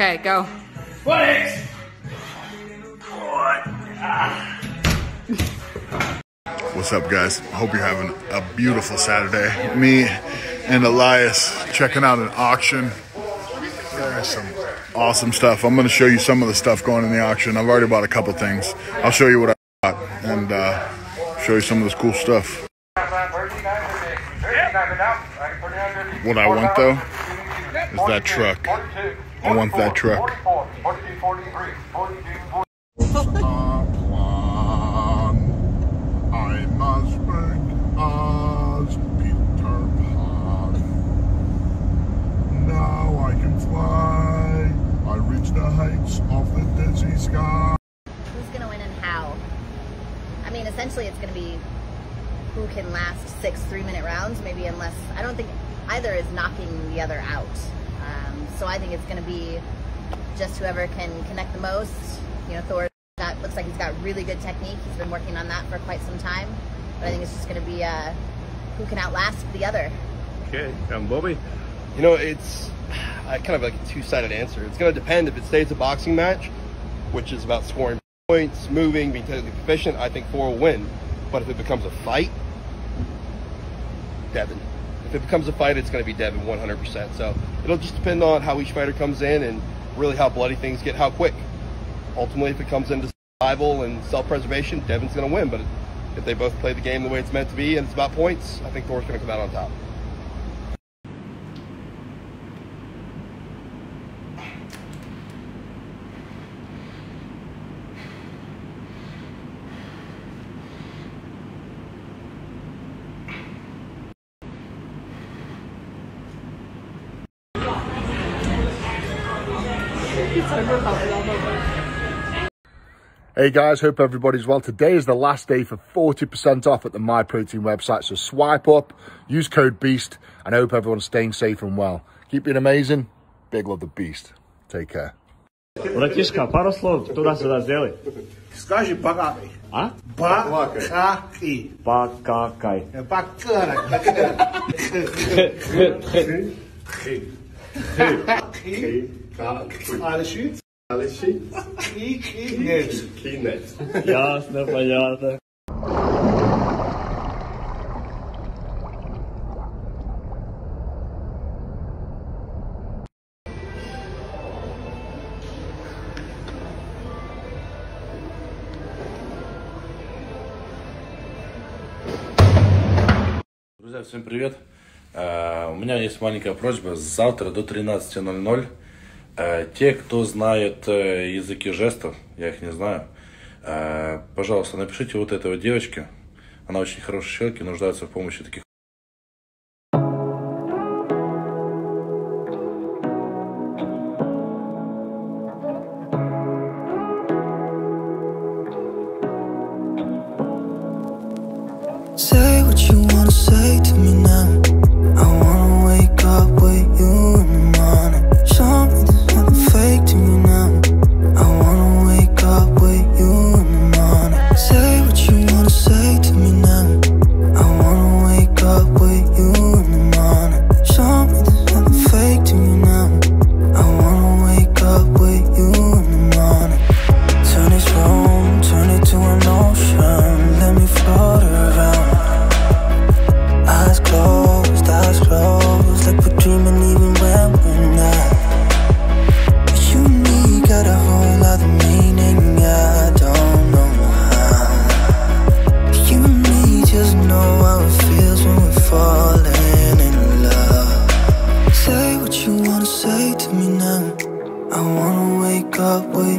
Okay, go. What is? What? Ah. What's up, guys? I hope you're having a beautiful Saturday. Me and Elias checking out an auction. There is some awesome stuff. I'm going to show you some of the stuff going in the auction. I've already bought a couple things. I'll show you what I bought and show you some of this cool stuff. What I want though is that truck. I want that truck. I must break as Peter Pan. Now I can fly. I reach the heights of the dizzy sky. Who's gonna win and how? I mean, essentially, it's gonna be who can last 6 3-minute rounds, maybe, unless I don't think either is knocking the other out. So I think it's going to be just whoever can connect the most. You know, Thor looks like he's got really good technique. He's been working on that for quite some time. But I think it's just going to be who can outlast the other. Okay, I'm Bobby. You know, it's kind of like a two-sided answer. It's going to depend if it stays a boxing match, which is about scoring points, moving, being technically proficient. I think Thor will win. But if it becomes a fight, Devin. If it becomes a fight, it's going to be Devin 100%. So it'll just depend on how each fighter comes in and really how bloody things get, how quick. Ultimately, if it comes into survival and self-preservation, Devin's going to win. But if they both play the game the way it's meant to be and it's about points, I think Thor's going to come out on top. Hey guys, hope everybody's well. Today is the last day for 40% off at the MyProtein website, so swipe up, use code BEAST, and I hope everyone's staying safe and well. Keep being amazing. Big love, the BEAST. Take care. Bratishka, par slov, to da se razdeli. Skaži bagami. A? Bakaki. Bakakaj. Bakakaj. Ale shit. Kinet. Jasno, понятно. Друзья, всем привет. У меня есть маленькая просьба. Завтра до 13:00. Те, кто знает языки жестов, я их не знаю, пожалуйста, напишите вот этой вот девочке. Она очень хороший человек и нуждается в помощи таких. Say what you wanna say to me now. I wanna wake up with